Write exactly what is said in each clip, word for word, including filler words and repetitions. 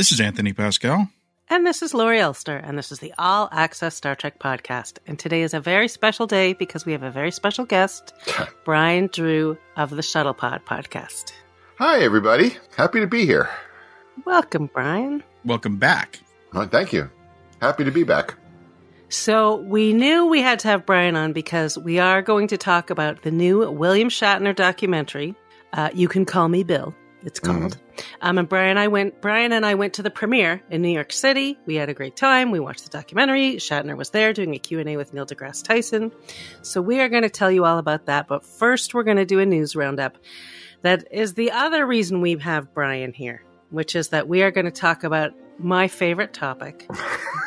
This is Anthony Pascal. And this is Laurie Ulster, and this is the All Access Star Trek Podcast. And today is a very special day because we have a very special guest, Brian Drew of the Shuttlepod Podcast. Hi, everybody. Happy to be here. Welcome, Brian. Welcome back. Well, thank you. Happy to be back. So we knew we had to have Brian on because we are going to talk about the new William Shatner documentary, uh, You Can Call Me Bill, it's called. Mm-hmm. Um, and Brian, I went, Brian and I went to the premiere in New York City. We had a great time. We watched the documentary. Shatner was there doing a Q and A with Neil deGrasse Tyson. So we are going to tell you all about that. But first, we're going to do a news roundup. That is the other reason we have Brian here, which is that we are going to talk about my favorite topic,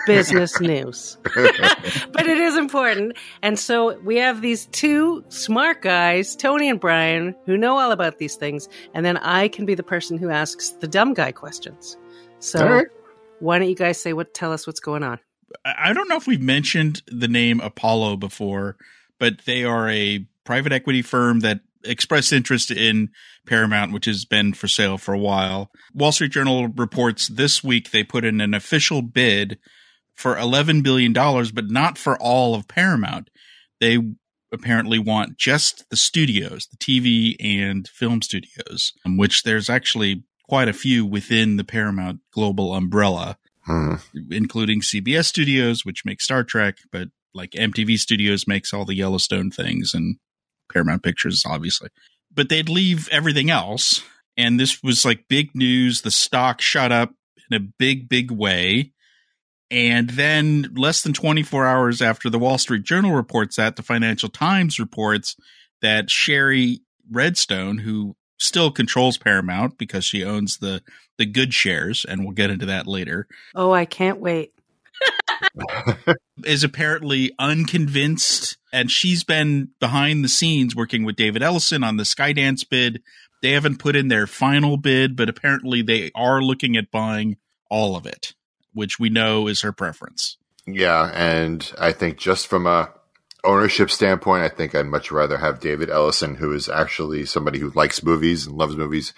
business news. But it is important. And so we have these two smart guys, Tony and Brian, who know all about these things. And then I can be the person who asks the dumb guy questions. So right. Why don't you guys say what? Tell us what's going on. I don't know if we've mentioned the name Apollo before, but they are a private equity firm that expressed interest in Paramount, which has been for sale for a while. Wall Street Journal reports this week they put in an official bid for eleven billion dollars, but not for all of Paramount. They apparently want just the studios, the T V and film studios, which there's actually quite a few within the Paramount global umbrella, hmm. including C B S Studios, which makes Star Trek, but like M T V Studios makes all the Yellowstone things and Paramount Pictures, obviously, but they'd leave everything else. And this was like big news. The stock shot up in a big, big way. And then less than twenty-four hours after the Wall Street Journal reports that, the Financial Times reports that Sherry Redstone, who still controls Paramount because she owns the, the good shares, and we'll get into that later. Oh, I can't wait. Is apparently unconvinced, and she's been behind the scenes working with David Ellison on the Skydance bid. They haven't put in their final bid, but apparently they are looking at buying all of it, which we know is her preference. Yeah, and I think just from a ownership standpoint, I think I'd much rather have David Ellison, who is actually somebody who likes movies and loves movies,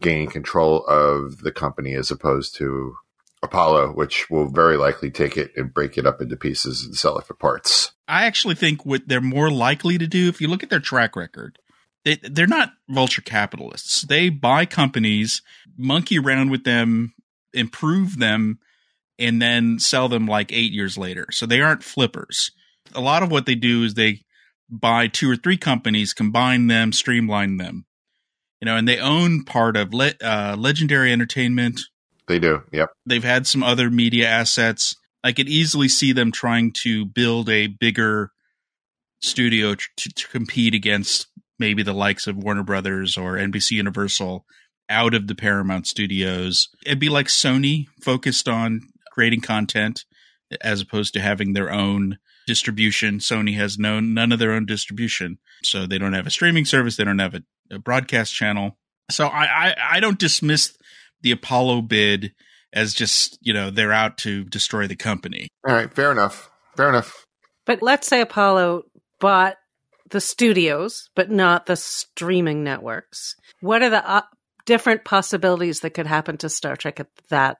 gain control of the company as opposed to Apollo, which will very likely take it and break it up into pieces and sell it for parts. I actually think what they're more likely to do, if you look at their track record, they, they're not vulture capitalists. They buy companies, monkey around with them, improve them, and then sell them like eight years later. So they aren't flippers. A lot of what they do is they buy two or three companies, combine them, streamline them. You know, and they own part of le- uh, Legendary Entertainment. They do. Yep. They've had some other media assets. I could easily see them trying to build a bigger studio to, to compete against maybe the likes of Warner Brothers or N B C Universal out of the Paramount Studios. It'd be like Sony, focused on creating content as opposed to having their own distribution. Sony has no, none of their own distribution. So they don't have a streaming service. They don't have a, a broadcast channel. So I, I, I don't dismiss the Apollo bid as just, you know, they're out to destroy the company. All right. Fair enough. Fair enough. But let's say Apollo bought the studios, but not the streaming networks. What are the uh, different possibilities that could happen to Star Trek at that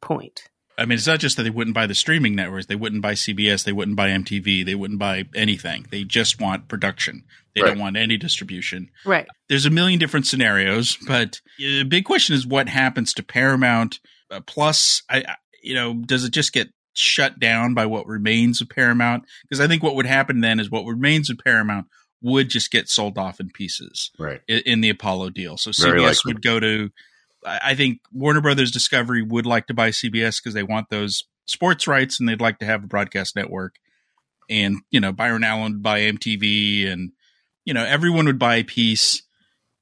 point? I mean, it's not just that they wouldn't buy the streaming networks. They wouldn't buy C B S. They wouldn't buy M T V. They wouldn't buy anything. They just want production. They right. don't want any distribution. Right. There's a million different scenarios, but the big question is what happens to Paramount? Uh, plus, I, I, you know, does it just get shut down by what remains of Paramount? Because I think what would happen then is what remains of Paramount would just get sold off in pieces right. in, in the Apollo deal. So C B S would go to... I think Warner Brothers Discovery would like to buy C B S because they want those sports rights and they'd like to have a broadcast network. And, you know, Byron Allen would buy M T V and, you know, everyone would buy a piece.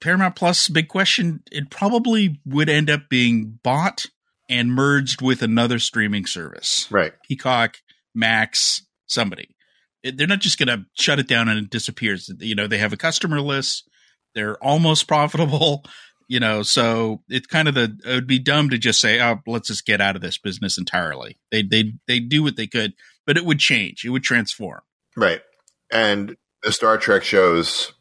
Paramount Plus, big question, it probably would end up being bought and merged with another streaming service. Right. Peacock, Max, somebody. They're not just going to shut it down and it disappears. You know, they have a customer list. They're almost profitable. You know, so it's kind of the, it would be dumb to just say, oh, let's just get out of this business entirely. They, they, they do what they could, but it would change. It would transform. Right. And the Star Trek shows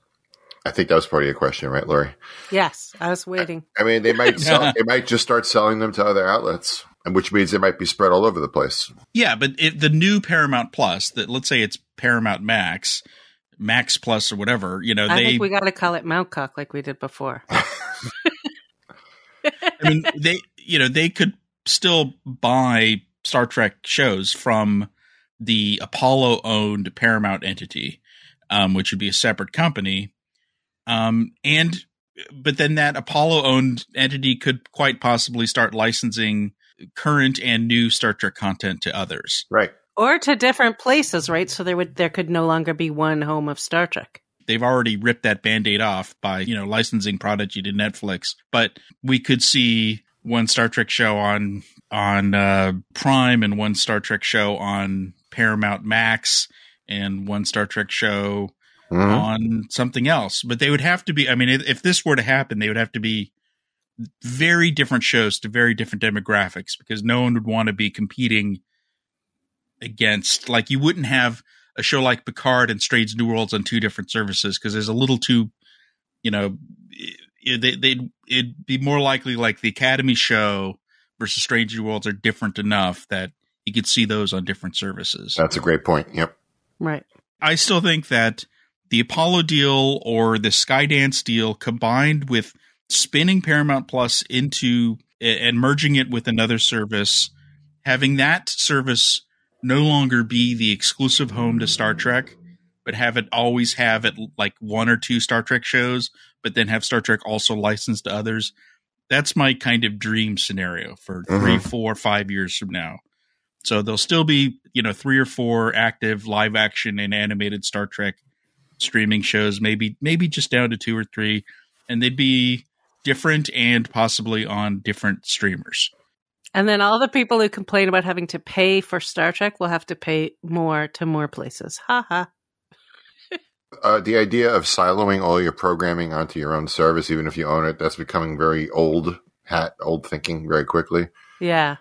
I think that was part of your question, right, Laurie? Yes, I was waiting. I, I mean, they might sell, they might just start selling them to other outlets, and which means they might be spread all over the place. Yeah, but if the new Paramount Plus, that let's say it's Paramount Max, Max Plus, or whatever, you know, I they, think we got to call it Mount Cock like we did before. I mean, they, you know, they could still buy Star Trek shows from the Apollo-owned Paramount entity, um, which would be a separate company. Um, and but then that Apollo-owned entity could quite possibly start licensing current and new Star Trek content to others, right? Or to different places, right? So there would there could no longer be one home of Star Trek. They've already ripped that Band-Aid off by, you know, licensing Prodigy to Netflix, but we could see one Star Trek show on on uh, Prime and one Star Trek show on Paramount Max and one Star Trek show mm-hmm. on something else. But they would have to be, I mean, if, if this were to happen, they would have to be very different shows to very different demographics, because no one would want to be competing against, like, you wouldn't have a show like Picard and Strange New Worlds on two different services, because there's a little too, you know, it, they, they'd it'd be more likely like the Academy show versus Strange New Worlds are different enough that you could see those on different services. That's a great point. Yep. Right. I still think that the Apollo deal or the Skydance deal, combined with spinning Paramount Plus into and merging it with another service, having that service no longer be the exclusive home to Star Trek, but have it always have it like one or two Star Trek shows, but then have Star Trek also licensed to others. That's my kind of dream scenario for mm-hmm. three, four, five years from now. So there'll still be, you know, three or four active live action and animated Star Trek streaming shows, maybe, maybe just down to two or three, and they'd be different and possibly on different streamers. And then all the people who complain about having to pay for Star Trek will have to pay more to more places. Ha ha. Uh, the idea of siloing all your programming onto your own service, even if you own it, that's becoming very old hat, old thinking very quickly. Yeah.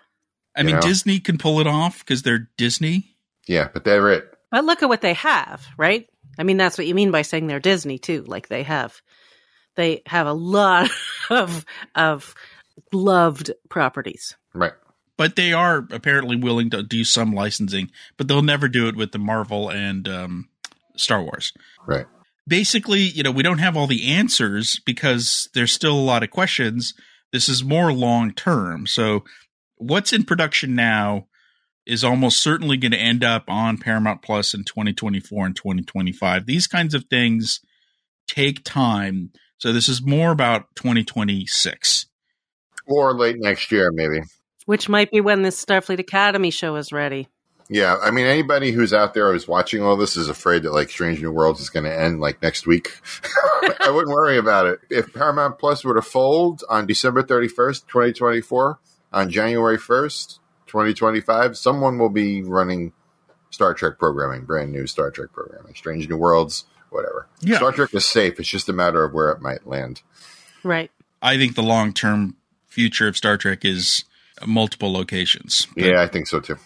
I you mean, know? Disney can pull it off because they're Disney. Yeah, but they're it. But look at what they have, right? I mean, that's what you mean by saying they're Disney, too. Like, they have. They have a lot of of loved properties. Right. But they are apparently willing to do some licensing, but they'll never do it with the Marvel and um, Star Wars. Right. Basically, you know, we don't have all the answers because there's still a lot of questions. This is more long term. So what's in production now is almost certainly going to end up on Paramount Plus in twenty twenty-four and twenty twenty-five. These kinds of things take time. So this is more about twenty twenty-six. Or late next year, maybe. Which might be when this Starfleet Academy show is ready. Yeah, I mean, anybody who's out there who's watching all this is afraid that, like, Strange New Worlds is going to end, like, next week. I wouldn't worry about it. If Paramount Plus were to fold on December thirty-first, twenty twenty-four, on January first, twenty twenty-five, someone will be running Star Trek programming, brand new Star Trek programming, Strange New Worlds, whatever. Yeah. Star Trek is safe. It's just a matter of where it might land. Right. I think the long-term future of Star Trek is multiple locations. But, yeah, I think so too.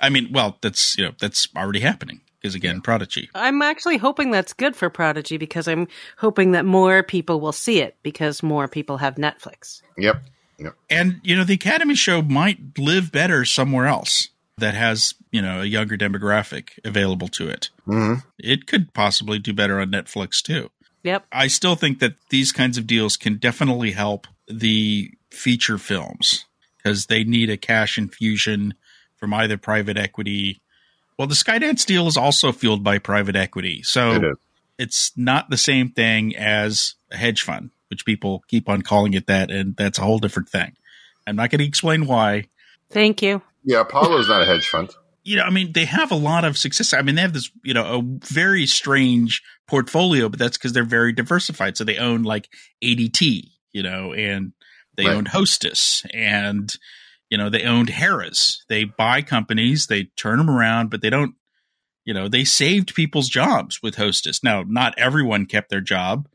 I mean, well, that's, you know, that's already happening because, again, yeah. Prodigy. I'm actually hoping that's good for Prodigy, because I'm hoping that more people will see it because more people have Netflix. Yep. Yep. And, you know, the Academy show might live better somewhere else that has, you know, a younger demographic available to it. Mm-hmm. It could possibly do better on Netflix too. Yep. I still think that these kinds of deals can definitely help the feature films, because they need a cash infusion from either private equity. Well, the Skydance deal is also fueled by private equity. So it it's not the same thing as a hedge fund, which people keep on calling it that. And that's a whole different thing. I'm not going to explain why. Thank you. Yeah. Apollo's not a hedge fund. You know, I mean, they have a lot of success. I mean, they have this, you know, a very strange portfolio, but that's because they're very diversified. So they own like A D T, you know, and they right. owned Hostess, and, you know, they owned Harrah's. They buy companies, they turn them around, but they don't, you know, they saved people's jobs with Hostess. Now, not everyone kept their job,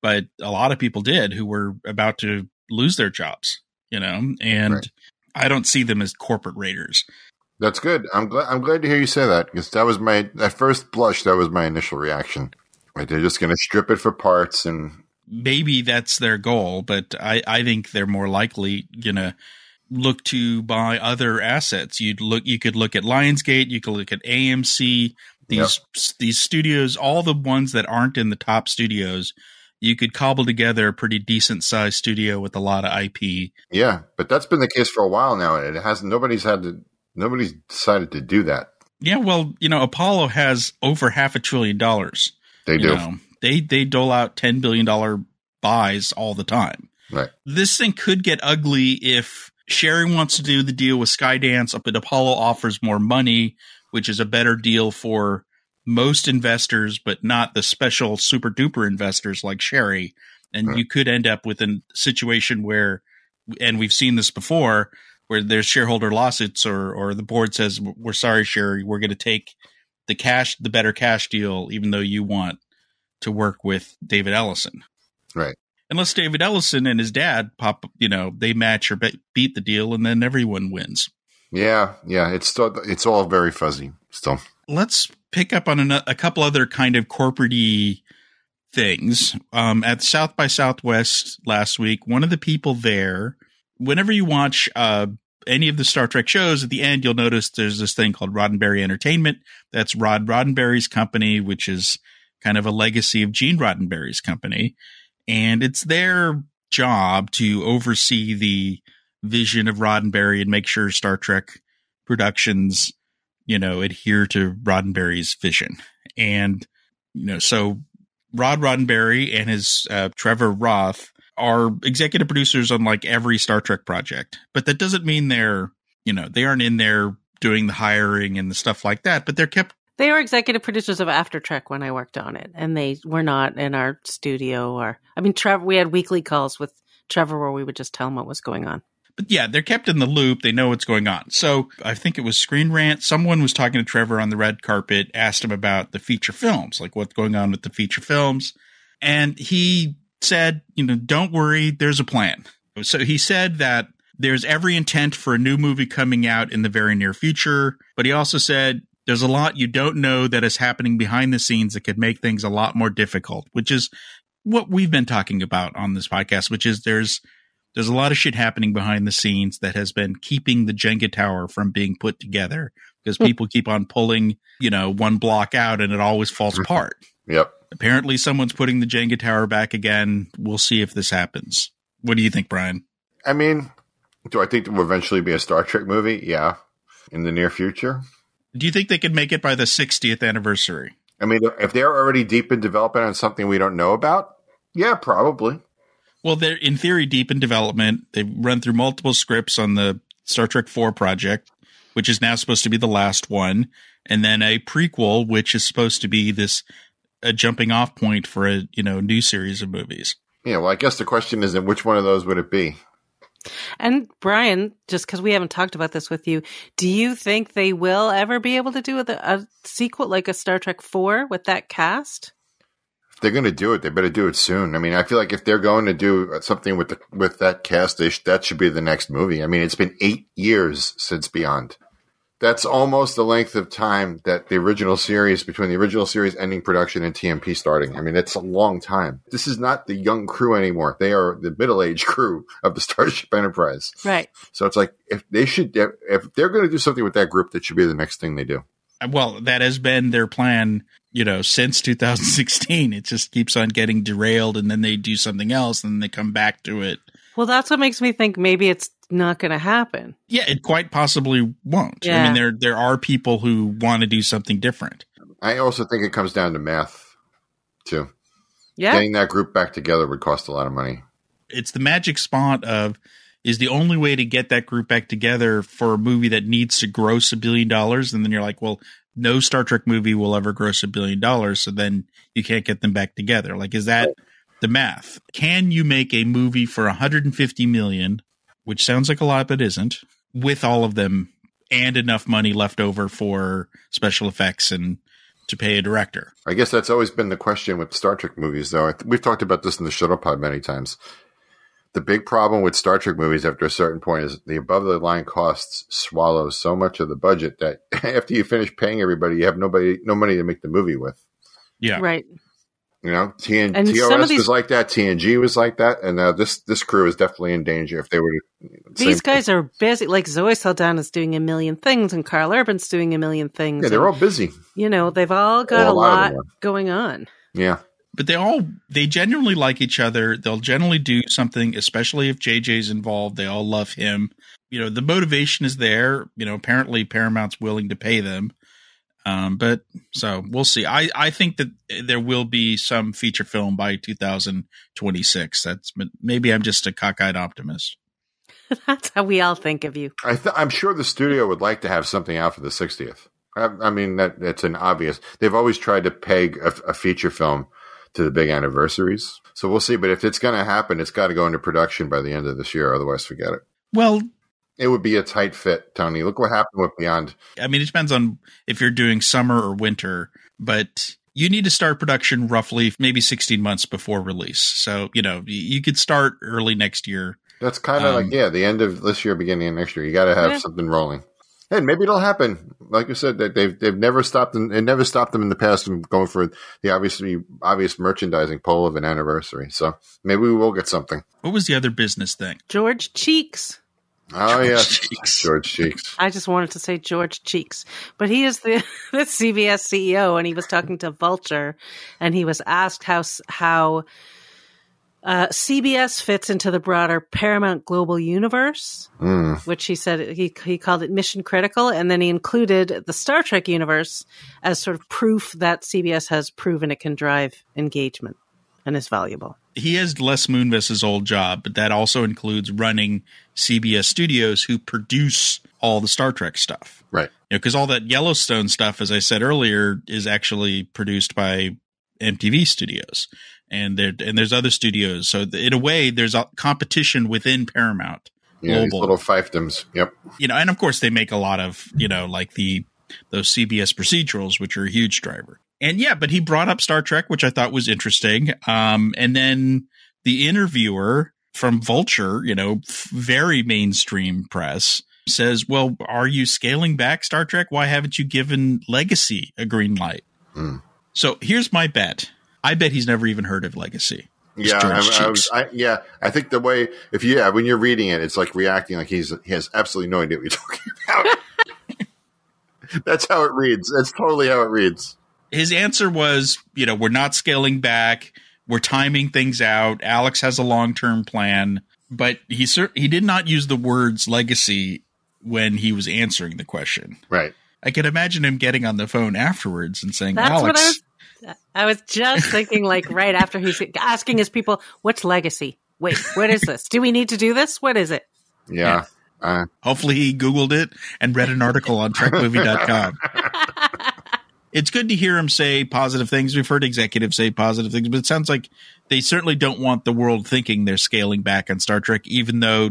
but a lot of people did who were about to lose their jobs, you know, and right. I don't see them as corporate raiders. That's good. I'm glad. I'm glad to hear you say that, because that was my at first blush. That was my initial reaction. Like they're just going to strip it for parts, and maybe that's their goal. But I, I think they're more likely going to look to buy other assets. You'd look, you could look at Lionsgate, you could look at A M C, these yep. these studios, all the ones that aren't in the top studios. You could cobble together a pretty decent sized studio with a lot of I P. Yeah, but that's been the case for a while now, and it has nobody's had to nobody's decided to do that. Yeah, well, you know, Apollo has over half a trillion dollars. They do. You know, they they dole out ten billion dollar buys all the time. Right. This thing could get ugly if Sherry wants to do the deal with Skydance, but Apollo offers more money, which is a better deal for most investors, but not the special super duper investors like Sherry. And right. you could end up with a situation where, and we've seen this before, where there's shareholder lawsuits, or or the board says, we're sorry, Sherry, we're going to take the cash, the better cash deal, even though you want to work with David Ellison. Right. Unless David Ellison and his dad pop, you know, they match or be beat the deal, and then everyone wins. Yeah. Yeah. It's still, it's all very fuzzy still. Let's pick up on a, a couple other kind of corporate-y things. Um, at South by Southwest last week, one of the people there, whenever you watch uh, any of the Star Trek shows, at the end, you'll notice there's this thing called Roddenberry Entertainment. That's Rod Roddenberry's company, which is kind of a legacy of Gene Roddenberry's company. And it's their job to oversee the vision of Roddenberry and make sure Star Trek productions, you know, adhere to Roddenberry's vision. And, you know, so Rod Roddenberry and his uh, Trevor Roth are executive producers on like every Star Trek project, but that doesn't mean they're, you know, they aren't in there doing the hiring and the stuff like that, but they're kept. They were executive producers of After Trek when I worked on it, and they were not in our studio or, I mean, Trevor, we had weekly calls with Trevor where we would just tell him what was going on. But yeah, they're kept in the loop. They know what's going on. So I think it was Screen Rant. Someone was talking to Trevor on the red carpet, asked him about the feature films, like what's going on with the feature films. And he said, you know, don't worry, there's a plan. So he said that there's every intent for a new movie coming out in the very near future. But he also said, there's a lot you don't know that is happening behind the scenes that could make things a lot more difficult, which is what we've been talking about on this podcast, which is there's there's a lot of shit happening behind the scenes that has been keeping the Jenga tower from being put together because people keep on pulling, you know, one block out and it always falls apart. Yep. Apparently someone's putting the Jenga tower back again. We'll see if this happens. What do you think, Brian? I mean, do I think there will eventually be a Star Trek movie? Yeah. In the near future. Do you think they could make it by the sixtieth anniversary? I mean, if they're already deep in development on something we don't know about. Yeah, probably. Well, they're in theory deep in development. They've run through multiple scripts on the Star Trek four project, which is now supposed to be the last one. And then a prequel, which is supposed to be this, a jumping off point for a, you know, new series of movies. Yeah. Well, I guess the question is, which one of those would it be? And Brian, just because we haven't talked about this with you, do you think they will ever be able to do a, a sequel like a Star Trek four with that cast? If they're going to do it, they better do it soon. I mean, I feel like if they're going to do something with the, with that cast, they sh that should be the next movie. I mean, it's been eight years since Beyond. That's almost the length of time that the original series, between the original series ending production and T M P starting. I mean, it's a long time. This is not the young crew anymore. They are the middle-aged crew of the Starship Enterprise. Right. So it's like, if they should, if they're going to do something with that group, that should be the next thing they do. Well, that has been their plan, you know, since two thousand sixteen. It just keeps on getting derailed, and then they do something else, and then they come back to it. Well, that's what makes me think maybe it's not going to happen. Yeah, it quite possibly won't. Yeah. I mean, there there are people who want to do something different. I also think it comes down to math, too. Yeah. Getting that group back together would cost a lot of money. It's the magic spot of, is the only way to get that group back together for a movie that needs to gross a billion dollars. And then you're like, well, no Star Trek movie will ever gross a billion dollars. So then you can't get them back together. Like, is that the math? Can you make a movie for one hundred fifty million dollars, which sounds like a lot, but isn't, with all of them and enough money left over for special effects and to pay a director? I guess that's always been the question with Star Trek movies, though. We've talked about this in the Shuttlepod many times. The big problem with Star Trek movies after a certain point is the above-the-line costs swallow so much of the budget that after you finish paying everybody, you have nobody, no money to make the movie with. Yeah. Right. You know, T N T O S was like that. T N G was like that. And uh, this this crew is definitely in danger if they were. These guys are busy. Like Zoe Saldana's doing a million things and Carl Urban's doing a million things. Yeah, they're all busy. You know, they've all got a lot going on. Yeah. But they all, they genuinely like each other. They'll generally do something, especially if J J's involved. They all love him. You know, the motivation is there. You know, apparently Paramount's willing to pay them. Um, but so we'll see. I, I think that there will be some feature film by two thousand twenty-six. That's maybe I'm just a cockeyed optimist. That's how we all think of you. I th I'm sure the studio would like to have something out for the sixtieth. I, I mean, that that's an obvious. They've always tried to peg a, a feature film to the big anniversaries. So we'll see. But if it's going to happen, it's got to go into production by the end of this year. Otherwise, forget it. Well, it would be a tight fit, Tony. Look what happened with Beyond. I mean, it depends on if you're doing summer or winter, but you need to start production roughly maybe sixteen months before release. So, you know, you could start early next year. That's kind of um, like, yeah, the end of this year, beginning of next year. You got to have yeah. something rolling. And maybe it'll happen. Like you said, that they've they've never stopped them. It never stopped them in the past from going for the obviously obvious merchandising pull of an anniversary. So maybe we will get something. What was the other business thing? George Cheeks. Oh, yeah, George Cheeks. I just wanted to say George Cheeks. But he is the, the C B S C E O, and he was talking to Vulture, and he was asked how how uh, C B S fits into the broader Paramount Global universe, mm. which he said he, he called it mission critical, and then he included the Star Trek universe as sort of proof that C B S has proven it can drive engagement and is valuable. He has Les Moonves' old job, but that also includes running C B S Studios, who produce all the Star Trek stuff. Right. Because you know, all that Yellowstone stuff, as I said earlier, is actually produced by M T V Studios. And, there, and there's other studios. So in a way, there's a competition within Paramount. Yeah, these little fiefdoms. Yep. You know, and of course, they make a lot of, you know, like the those C B S procedurals, which are a huge driver. And yeah, but he brought up Star Trek, which I thought was interesting. Um, and then the interviewer from Vulture, you know, very mainstream press, says, well, are you scaling back Star Trek? Why haven't you given Legacy a green light? Mm. So here's my bet. I bet he's never even heard of Legacy. Yeah, I, I was, I, yeah. I think the way, if you, yeah, when you're reading it, it's like reacting like he's, he has absolutely no idea what you're talking about. That's how it reads. That's totally how it reads. His answer was, you know, we're not scaling back. We're timing things out. Alex has a long-term plan. But he he did not use the words legacy when he was answering the question. Right. I can imagine him getting on the phone afterwards and saying, That's Alex. What I, was, I was just thinking, like, right after he's asking his people, what's legacy? Wait, what is this? Do we need to do this? What is it? Yeah. yeah. Uh, Hopefully he Googled it and read an article on trek movie dot com. It's good to hear him say positive things. We've heard executives say positive things, but it sounds like they certainly don't want the world thinking they're scaling back on Star Trek, even though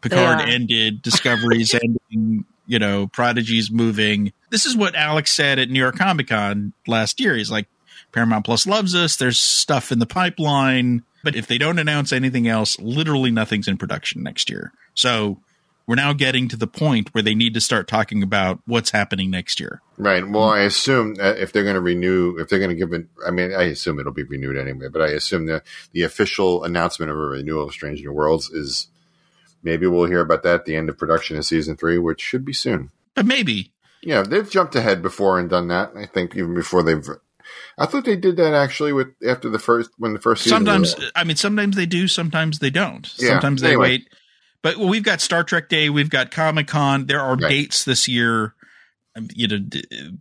Picard yeah. ended, Discovery's ending, you know, Prodigy's moving. This is what Alex said at New York Comic Con last year. He's like, Paramount Plus loves us. There's stuff in the pipeline. But if they don't announce anything else, literally nothing's in production next year. So we're now getting to the point where they need to start talking about what's happening next year. Right. Well, I assume uh, if they're going to renew, if they're going to give it, I mean, I assume it'll be renewed anyway, but I assume that the official announcement of a renewal of Strange New Worlds is maybe we'll hear about that at the end of production of season three, which should be soon. But maybe. Yeah. They've jumped ahead before and done that. I think even before they've, I thought they did that actually with after the first, when the first season. Sometimes, I mean, sometimes they do, sometimes they don't. Yeah, sometimes they anyway. wait. But we've got Star Trek Day, we've got Comic-Con. There are right. dates this year, you know,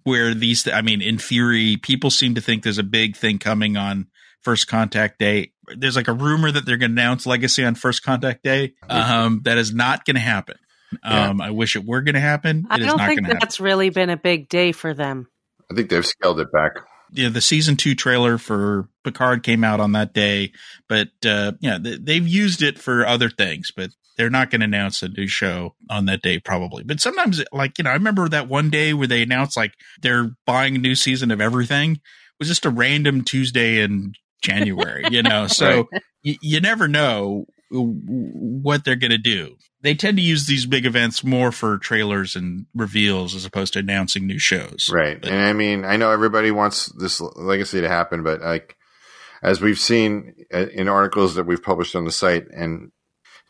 where these. I mean, in theory, people seem to think there's a big thing coming on First Contact Day. There's like a rumor that they're going to announce Legacy on First Contact Day. Um, that is not going to happen. Um, yeah. I wish it were going to happen. It I don't is not think gonna that's happen. Really been a big day for them. I think they've scaled it back. Yeah, the season two trailer for Picard came out on that day, but uh, yeah, they, they've used it for other things, but. They're not going to announce a new show on that day, probably. But sometimes, like, you know, I remember that one day where they announced, like, they're buying a new season of everything. It was just a random Tuesday in January, you know. So right. y you never know what they're going to do. They tend to use these big events more for trailers and reveals as opposed to announcing new shows. Right. But and, I mean, I know everybody wants this legacy to happen, but, like, as we've seen in articles that we've published on the site, and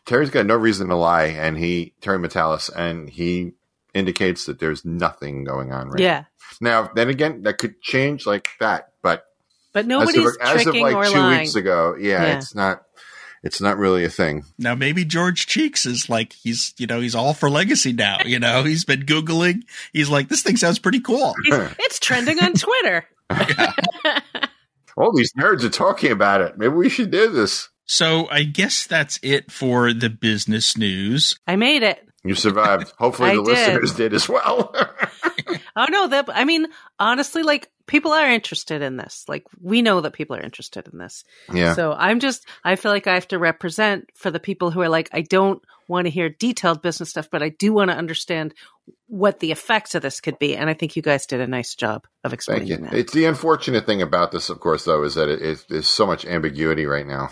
Terry's got no reason to lie, and he, Terry Metalis, and he indicates that there's nothing going on right yeah. now. Now, then again, that could change like that, but but nobody's as of, as tricking of like or two lying. Weeks ago, yeah, yeah, it's not, it's not really a thing. Now, maybe George Cheeks is like, he's, you know, he's all for Legacy now. You know, he's been Googling. He's like, this thing sounds pretty cool. It's, it's trending on Twitter. Yeah. All these nerds are talking about it. Maybe we should do this. So I guess that's it for the business news. I made it. You survived. Hopefully the did. listeners did as well. Oh, no. That, I mean, honestly, like, people are interested in this. Like, we know that people are interested in this. Yeah. So I'm just, I feel like I have to represent for the people who are like, I don't want to hear detailed business stuff, but I do want to understand what the effects of this could be. And I think you guys did a nice job of explaining Thank you. that. It's the unfortunate thing about this, of course, though, is that it, it, there's so much ambiguity right now.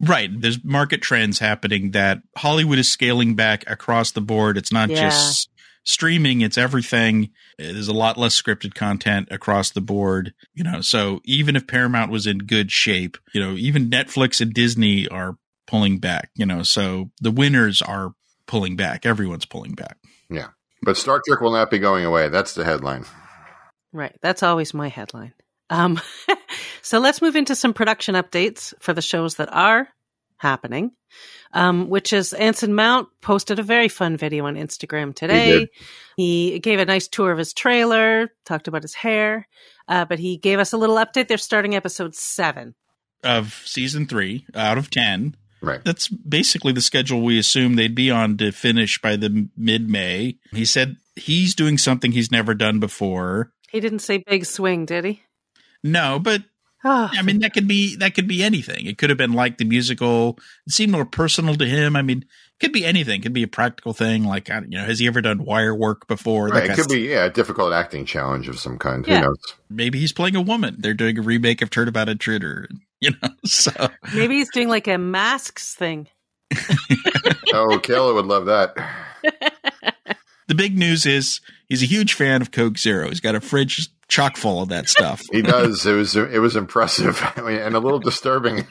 Right. There's market trends happening that Hollywood is scaling back across the board. It's not yeah. just streaming. It's everything. There's a lot less scripted content across the board. You know, so even if Paramount was in good shape, you know, even Netflix and Disney are pulling back, you know, so the winners are pulling back. Everyone's pulling back. Yeah. But Star Trek will not be going away. That's the headline. Right. That's always my headline. Um, so let's move into some production updates for the shows that are happening, um, which is Anson Mount posted a very fun video on Instagram today. He, he gave a nice tour of his trailer, talked about his hair, uh, but he gave us a little update. They're starting episode seven. Of season three out of ten. Right. That's basically the schedule we assumed they'd be on to finish by the mid-May. He said he's doing something he's never done before. He didn't say big swing, did he? No, but oh, I mean, that could be that could be anything. It could have been like the musical. It seemed more personal to him. I mean, it could be anything. It could be a practical thing. Like, I don't, you know, has he ever done wire work before? Right. It could be yeah, a difficult acting challenge of some kind. Yeah. Who knows? Maybe he's playing a woman. They're doing a remake of Turd About Intruder. You know, so maybe he's doing like a Masks thing. Oh, Kayla would love that. The big news is he's a huge fan of Coke Zero. He's got a fridge chock full of that stuff. He does. It was it was impressive, I mean, and a little disturbing.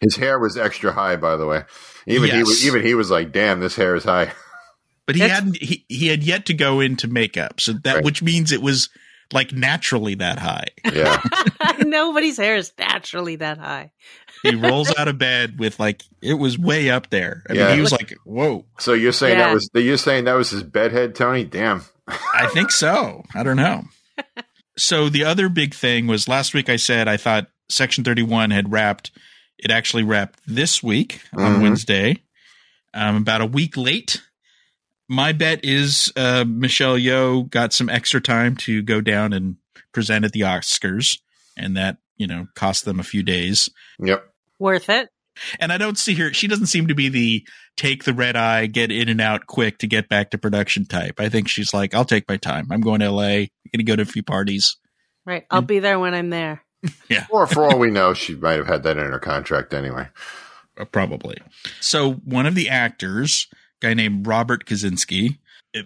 His hair was extra high, by the way. Even yes. he was, even he was like, "Damn, this hair is high." But he That's, hadn't. He, he had yet to go into makeup, so that right. which means it was like naturally that high. Yeah, nobody's hair is naturally that high. He rolls out of bed with like it was way up there. I yeah. mean, he was like, "Whoa!" So you're saying yeah. that was you're saying that was his bedhead, Tony? Damn. I think so. I don't know. So the other big thing was last week I said I thought Section thirty-one had wrapped. It actually wrapped this week on mm-hmm. Wednesday, um, about a week late. My bet is uh, Michelle Yeoh got some extra time to go down and present at the Oscars, and that, you know, cost them a few days. Yep. Worth it. And I don't see her. She doesn't seem to be the take the red eye, get in and out quick to get back to production type. I think she's like, I'll take my time. I'm going to L A. I'm going to go to a few parties. Right. I'll and, be there when I'm there. Yeah. Or for all we know, she might have had that in her contract anyway. Uh, probably. So one of the actors, a guy named Robert Kaczynski,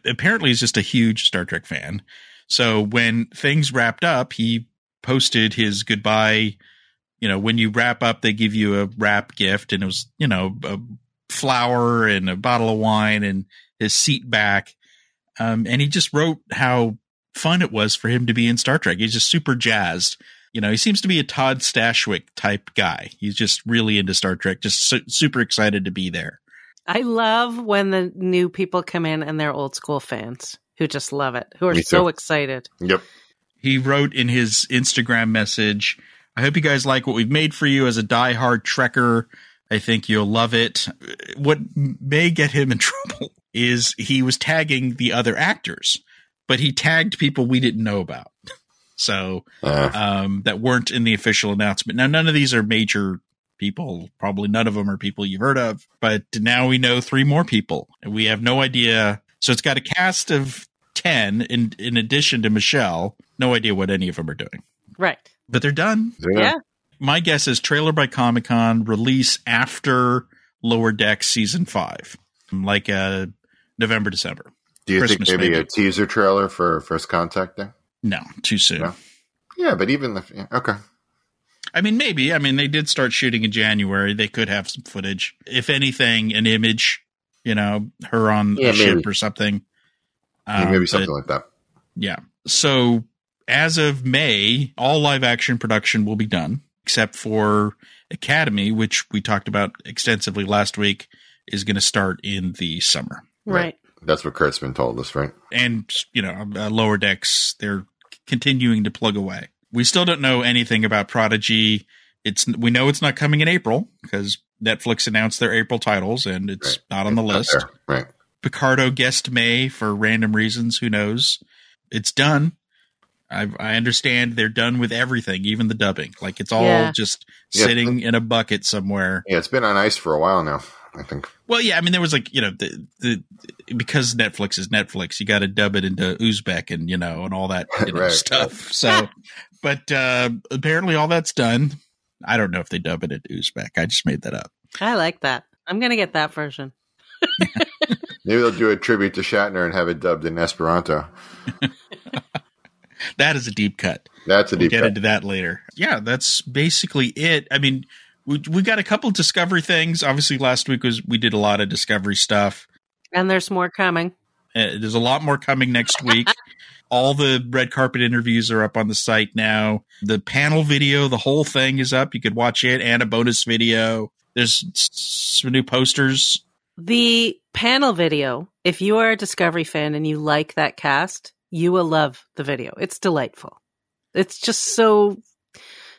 apparently is just a huge Star Trek fan. So when things wrapped up, he posted his goodbye. You know, when you wrap up, they give you a wrap gift, and it was, you know, a flower and a bottle of wine and his seat back. Um, and he just wrote how fun it was for him to be in Star Trek. He's just super jazzed. You know, he seems to be a Todd Stashwick type guy. He's just really into Star Trek, just su- super excited to be there. I love when the new people come in and they're old school fans who just love it, who are so excited. Yep. He wrote in his Instagram message, I hope you guys like what we've made for you as a diehard Trekker. I think you'll love it. What may get him in trouble is he was tagging the other actors, but he tagged people we didn't know about. So uh. um, that weren't in the official announcement. Now, none of these are major people. Probably none of them are people you've heard of. But now we know three more people. We have no idea. So it's got a cast of ten in, in addition to Michelle. No idea what any of them are doing. Right. But they're done. Yeah. yeah. My guess is trailer by Comic-Con, release after Lower Deck season five, like uh, November, December. Do you Christmas, think maybe, maybe a teaser trailer for First Contact Day? No, too soon. No. Yeah, but even the yeah, – okay. I mean, maybe. I mean, they did start shooting in January. They could have some footage. If anything, an image, you know, her on yeah, a maybe. ship or something. Yeah, um, maybe something but, like that. Yeah. So as of May, all live action production will be done, except for Academy, which we talked about extensively last week, is going to start in the summer. Right. right. That's what Kurtzman told us, right? And, you know, uh, Lower Decks, they're continuing to plug away. We still don't know anything about Prodigy. It's we know it's not coming in April because Netflix announced their April titles and it's right. not on the it's list. Right. Picardo guessed May for random reasons. Who knows? It's done. I, I understand they're done with everything, even the dubbing. Like it's all yeah. just yeah, sitting in a bucket somewhere. Yeah, it's been on ice for a while now, I think. Well, yeah, I mean, there was like, you know, the, the because Netflix is Netflix, you got to dub it into Uzbek and, you know, and all that you know, right. stuff. So, but uh, apparently all that's done. I don't know if they dub it into Uzbek. I just made that up. I like that. I'm going to get that version. Maybe they'll do a tribute to Shatner and have it dubbed in Esperanto. That is a deep cut. That's a deep we'll get cut. Get into that later. Yeah, that's basically it. I mean, we we got a couple of Discovery things. Obviously, last week was we did a lot of Discovery stuff. And there's more coming. Uh, there's a lot more coming next week. All the red carpet interviews are up on the site now. The panel video, the whole thing is up. You could watch it and a bonus video. There's some new posters. The panel video, if you are a Discovery fan and you like that cast, you will love the video. It's delightful. It's just so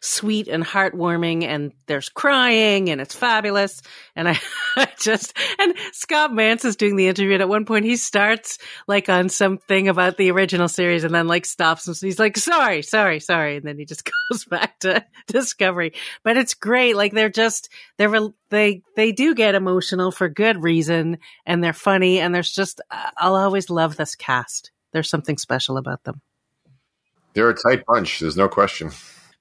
sweet and heartwarming, and there's crying, and it's fabulous. And I, I just, and Scott Mantz is doing the interview, and at one point he starts like on something about the original series and then like stops him. So he's like, sorry, sorry, sorry. And then he just goes back to Discovery. But it's great. Like they're just, they're, they, they do get emotional for good reason, and they're funny, and there's just, I'll always love this cast. There's something special about them. They're a tight bunch. There's no question.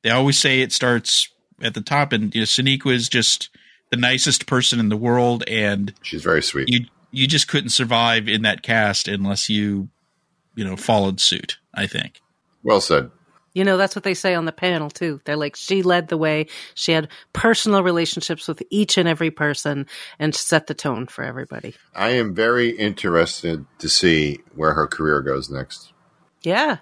They always say it starts at the top, and you know, Sonequa is just the nicest person in the world. And she's very sweet. You, you just couldn't survive in that cast unless you, you know, followed suit, I think. Well said. You know, that's what they say on the panel too. They're like, she led the way. She had personal relationships with each and every person and set the tone for everybody. I am very interested to see where her career goes next. Yeah.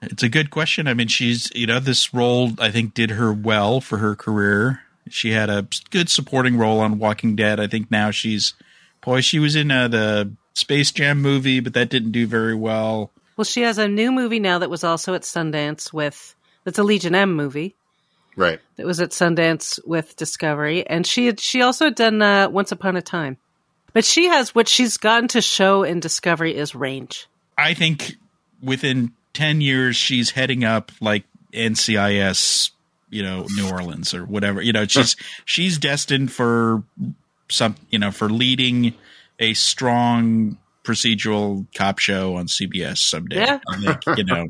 It's a good question. I mean, she's, you know, this role I think did her well for her career. She had a good supporting role on Walking Dead. I think now she's, boy, she was in uh, the Space Jam movie, but that didn't do very well. Well, she has a new movie now that was also at Sundance with, that's a Legion M movie. Right. That was at Sundance with Discovery. And she had, she also had done uh, Once Upon a Time. But she has, what she's gotten to show in Discovery is range. I think within ten years, she's heading up like N C I S, you know, New Orleans or whatever. You know, she's, she's destined for some, you know, for leading a strong procedural cop show on C B S someday, yeah. I think, you know,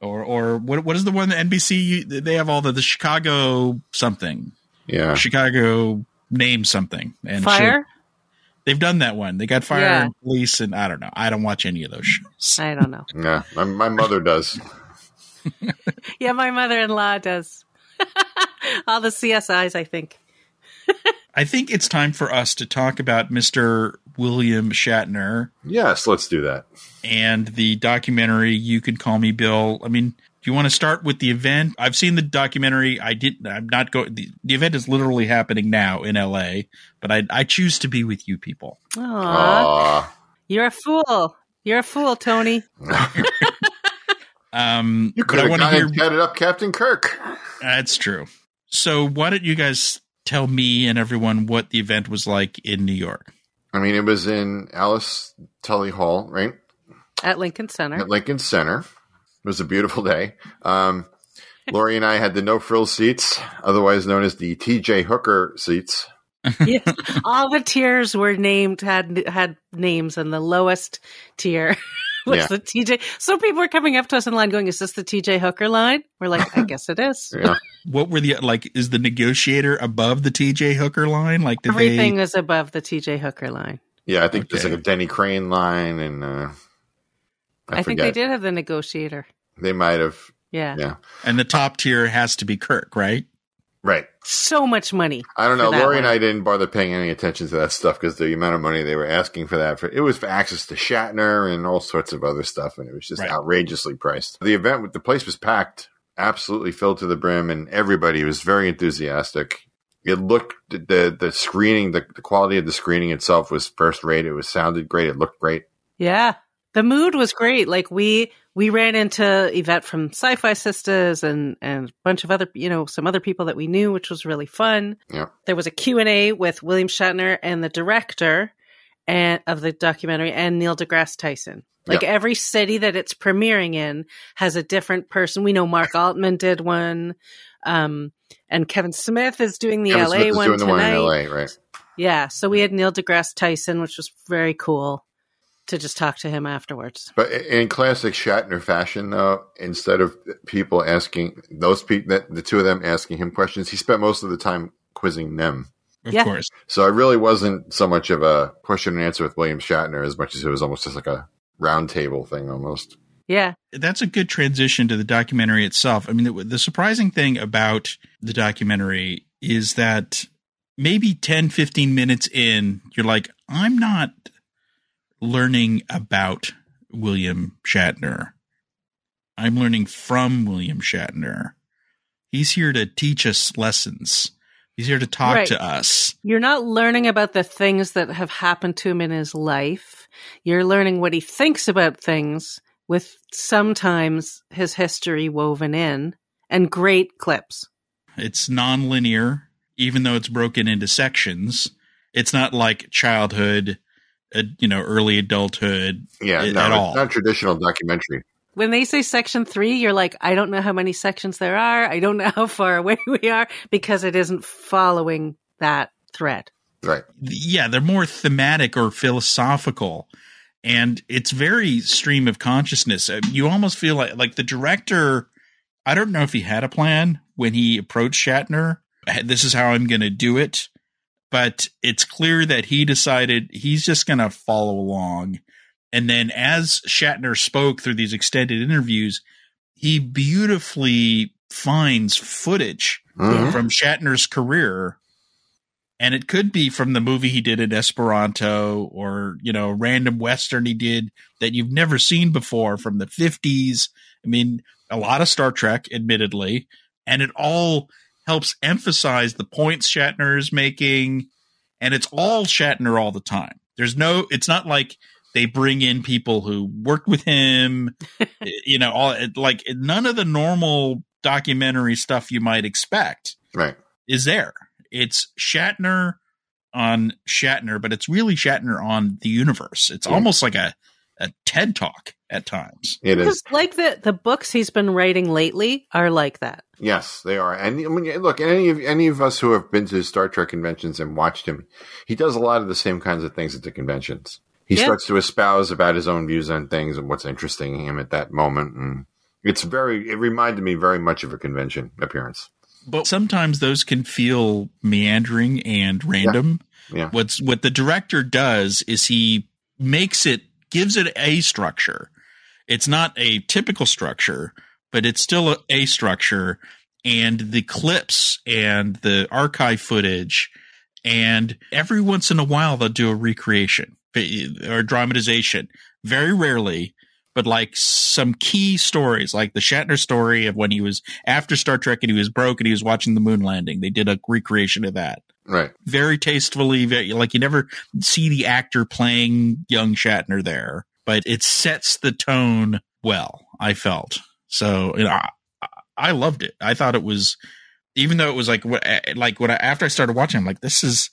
or or what what is the one that N B C they have all the, the Chicago something, yeah, Chicago name something and fire. They've done that one. They got fire yeah. and police, and I don't know. I don't watch any of those shows. I don't know. Yeah, my, my mother does. Yeah, my mother-in-law does. All the C S Is, I think. I think it's time for us to talk about Mister William Shatner. Yes, let's do that. And the documentary, You Can Call Me Bill. I mean, do you want to start with the event? I've seen the documentary. I didn't, I'm not going, the, the event is literally happening now in L A, but I, I choose to be with you people. Aww. Aww. You're a fool. You're a fool, Tony. um, you could have gone and headed up Captain Kirk. That's true. So why don't you guys tell me and everyone what the event was like in New York? I mean, it was in Alice Tully Hall, right? At Lincoln Center. At Lincoln Center. It was a beautiful day. Um, Laurie and I had the no-frills seats, otherwise known as the T J Hooker seats. Yes. All the tiers were named, had had names, and the lowest tier was yeah. the T J. So people were coming up to us in line going, is this the T J Hooker line? We're like, I guess it is. Yeah. What were the, like, is the negotiator above the T J Hooker line? Like, did Everything they... is above the T J Hooker line. Yeah, I think okay. there's like a Denny Crane line, and uh, I, I think they did have the negotiator. They might have. Yeah. yeah. And the top tier has to be Kirk, right? Right. So much money. I don't know. Laurie and I didn't bother paying any attention to that stuff because the amount of money they were asking for that, for, it was for access to Shatner and all sorts of other stuff. And it was just right. outrageously priced. The event, the place was packed, absolutely filled to the brim, and everybody was very enthusiastic. It looked, the the screening, the, the quality of the screening itself was first rate. It was sounded great. It looked great. Yeah. The mood was great. Like we, we ran into Yvette from Sci-Fi Sisters and, and a bunch of other, you know, some other people that we knew, which was really fun. Yeah. There was a Q and A with William Shatner and the director and of the documentary and Neil deGrasse Tyson. Like yeah. every city that it's premiering in has a different person. We know Mark Altman did one. Um, and Kevin Smith is doing the Kevin L A Smith is one doing tonight. The one in L A, right? Yeah. So we had Neil deGrasse Tyson, which was very cool. To just talk to him afterwards. But in classic Shatner fashion, though, instead of people asking those people, the two of them asking him questions, he spent most of the time quizzing them. Of yeah. course. So I really wasn't so much of a question and answer with William Shatner as much as it was almost just like a round table thing almost. Yeah. That's a good transition to the documentary itself. I mean, the, the surprising thing about the documentary is that maybe ten, fifteen minutes in, you're like, I'm not learning about William Shatner. I'm learning from William Shatner. He's here to teach us lessons. He's here to talk right. to us. You're not learning about the things that have happened to him in his life. You're learning what he thinks about things with sometimes his history woven in and great clips. It's non-linear, even though it's broken into sections. It's not like childhood, Uh, you know, early adulthood. Yeah, no, at all. It's not traditional documentary. When they say section three, you're like, I don't know how many sections there are. I don't know how far away we are because it isn't following that thread. Right. Yeah, they're more thematic or philosophical, and it's very stream of consciousness. You almost feel like, like the director, I don't know if he had a plan when he approached Shatner. This is how I'm going to do it. But it's clear that he decided he's just going to follow along. And then as Shatner spoke through these extended interviews, he beautifully finds footage mm-hmm. from Shatner's career. And it could be from the movie he did in Esperanto or, you know, random Western he did that you've never seen before from the fifties. I mean, a lot of Star Trek, admittedly, and it all helps emphasize the points Shatner is making, and it's all Shatner all the time. There's no, it's not like they bring in people who worked with him, you know, all like none of the normal documentary stuff you might expect right. is there. It's Shatner on Shatner, but it's really Shatner on the universe. It's yeah. almost like a, a TED Talk at times. It is like the, the books he's been writing lately are like that. Yes, they are. And I mean, look, any of any of us who have been to Star Trek conventions and watched him, he does a lot of the same kinds of things at the conventions. He yeah. starts to espouse about his own views on things and what's interesting him at that moment. And it's very, it reminded me very much of a convention appearance. But sometimes those can feel meandering and random. Yeah. Yeah. What's what the director does is he makes it, gives it a structure. It's not a typical structure, but it's still a, a structure, and the clips and the archive footage, and every once in a while they'll do a recreation or dramatization. Very rarely, but like some key stories, like the Shatner story of when he was after Star Trek and he was broke and he was watching the moon landing. They did a recreation of that. Right. Very tastefully, very, like you never see the actor playing young Shatner there, but it sets the tone well, I felt. So, you know, I, I loved it. I thought it was, even though it was like, like when I, after I started watching, I'm like, this is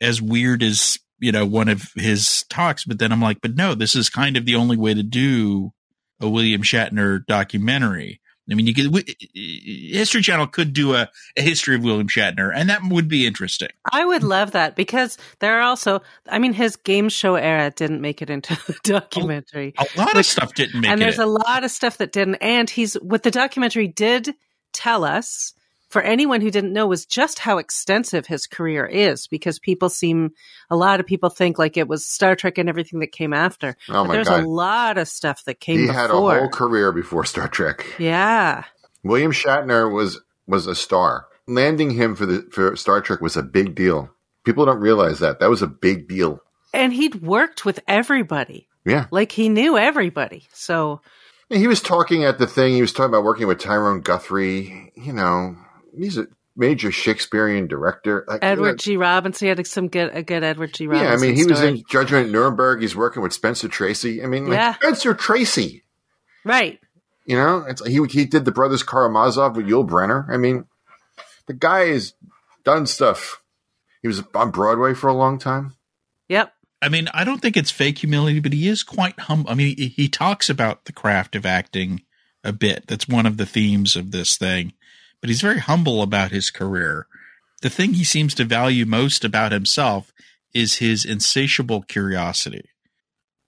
as weird as, you know, one of his talks. But then I'm like, but no, this is kind of the only way to do a William Shatner documentary. I mean, you could, History Channel could do a, a history of William Shatner, and that would be interesting. I would love that because there are also, I mean, his game show era didn't make it into the documentary. A lot which, of stuff didn't make and it. And there's in. a lot of stuff that didn't. And he's, what the documentary did tell us, for anyone who didn't know, was just how extensive his career is, because people seem, a lot of people think like it was Star Trek and everything that came after. Oh my but there's God. a lot of stuff that came he before. He had a whole career before Star Trek. Yeah. William Shatner was was a star. landing him for the for Star Trek was a big deal. People don't realize that. That was a big deal. And he'd worked with everybody. Yeah. Like, he knew everybody. So he was talking at the thing. He was talking about working with Tyrone Guthrie. You know, he's a major Shakespearean director. Like, Edward you know, G. Robinson. He had some good, a good Edward G. Robinson Yeah, I mean, he story. was in Judgment at Nuremberg. He's working with Spencer Tracy. I mean, like, yeah. Spencer Tracy. Right. You know, it's, he he did The Brothers Karamazov with Yul Brynner. I mean, the guy has done stuff. He was on Broadway for a long time. Yep. I mean, I don't think it's fake humility, but he is quite humble. I mean, he, he talks about the craft of acting a bit. That's one of the themes of this thing. But he's very humble about his career. The thing he seems to value most about himself is his insatiable curiosity.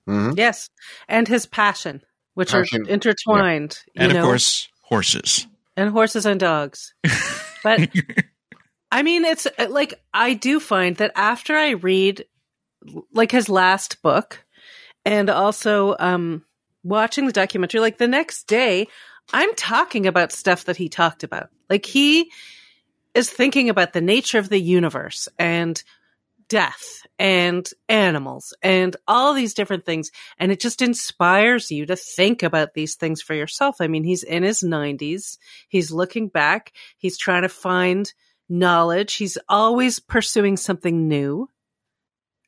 Mm-hmm. Yes. And his passion, which passion. are intertwined. Yeah. And, you of know, course, horses. And horses and dogs. But, I mean, it's like, I do find that after I read like his last book and also um, watching the documentary, like the next day, I'm talking about stuff that he talked about. Like, he is thinking about the nature of the universe and death and animals and all these different things. And it just inspires you to think about these things for yourself. I mean, he's in his nineties. He's looking back. He's trying to find knowledge. He's always pursuing something new.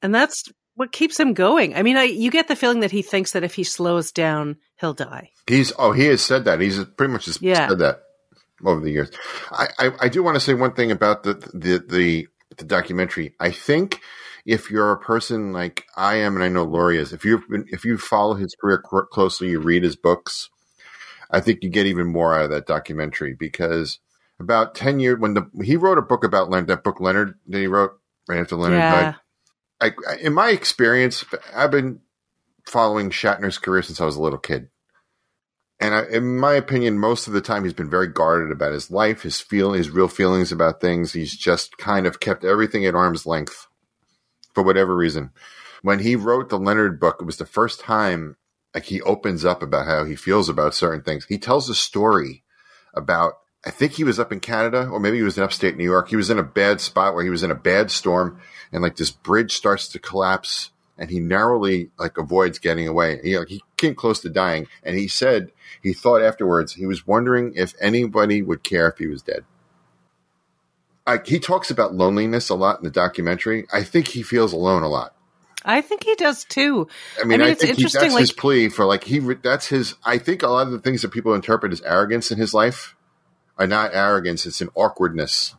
And that's what keeps him going. I mean, I, you get the feeling that he thinks that if he slows down, he'll die. He's oh, he has said that. He's pretty much just yeah. said that over the years. I, I, I do want to say one thing about the the, the the documentary. I think if you're a person like I am, and I know Laurie is, if you if you follow his career closely, you read his books, I think you get even more out of that documentary, because about ten years when the he wrote a book about Leonard, that book Leonard that he wrote right after Leonard yeah. died. I, in my experience, I've been following Shatner's career since I was a little kid. And I, in my opinion, most of the time he's been very guarded about his life, his feel, his real feelings about things. He's just kind of kept everything at arm's length for whatever reason. When he wrote the Leonard book, it was the first time like he opens up about how he feels about certain things. He tells a story about, I think he was up in Canada, or maybe he was in upstate New York. He was in a bad spot where he was in a bad storm, and like this bridge starts to collapse, and he narrowly like avoids getting away. He, like, he came close to dying, and he said he thought afterwards he was wondering if anybody would care if he was dead. Like, he talks about loneliness a lot in the documentary. I think he feels alone a lot. I think he does too. I mean, I mean I it's think interesting. He, that's like, his plea for like he. That's his. I think a lot of the things that people interpret as arrogance in his life are not arrogance, it's an awkwardness.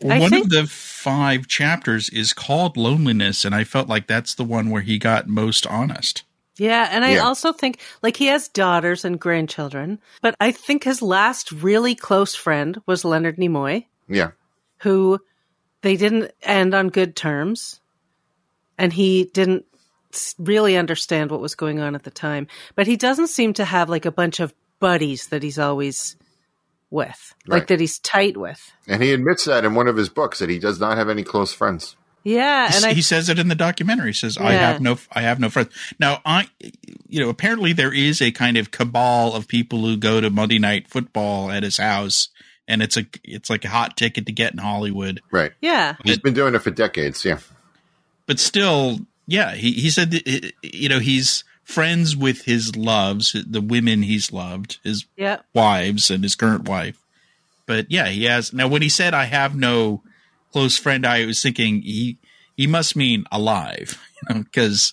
Well, one of the five chapters is called Loneliness, and I felt like that's the one where he got most honest. Yeah, and I yeah. also think, like, he has daughters and grandchildren, but I think his last really close friend was Leonard Nimoy. Yeah. Who they didn't end on good terms, and he didn't really understand what was going on at the time. But he doesn't seem to have, like, a bunch of buddies that he's always with, like right. that he's tight with. And he admits that in one of his books, that he does not have any close friends. Yeah. And he, I, he says it in the documentary. He says, yeah. I have no, I have no friends. Now I, you know, apparently there is a kind of cabal of people who go to Monday night football at his house, and it's a, it's like a hot ticket to get in Hollywood. Right. Yeah. But, he's been doing it for decades. Yeah. But still, yeah, he, he said, that, you know, he's friends with his loves, the women he's loved, his yep. wives and his current wife. But yeah, he has. Now, when he said, I have no close friend, I was thinking he he must mean alive. Because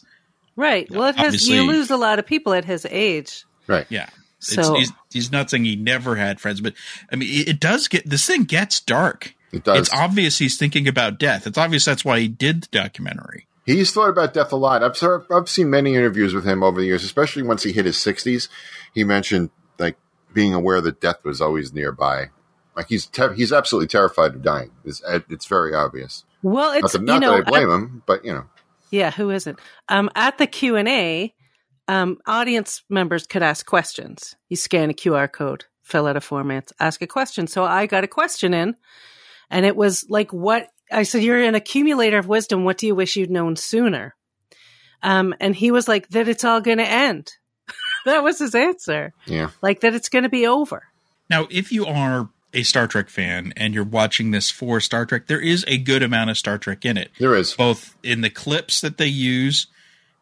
right. Well, it has, you lose a lot of people at his age. Right. Yeah. So it's, he's, he's not saying he never had friends, but I mean, it, it does get, this thing gets dark. It does. It's obvious he's thinking about death. It's obvious that's why he did the documentary. He's thought about death a lot. I've sort of, I've seen many interviews with him over the years, especially once he hit his sixties. He mentioned like being aware that death was always nearby. Like he's te he's absolutely terrified of dying. It's, it's very obvious. Well, it's not, the, not you know, that I blame I, him, but you know, yeah, who isn't? Um, at the Q and A, um, audience members could ask questions. You scan a Q R code, fill out a form, ask a question. So I got a question in, and it was like, what? I said, you're an accumulator of wisdom. What do you wish you'd known sooner? Um, and he was like, that it's all going to end. That was his answer. Yeah. Like that it's going to be over. Now, if you are a Star Trek fan and you're watching this for Star Trek, there is a good amount of Star Trek in it. There is. Both in the clips that they use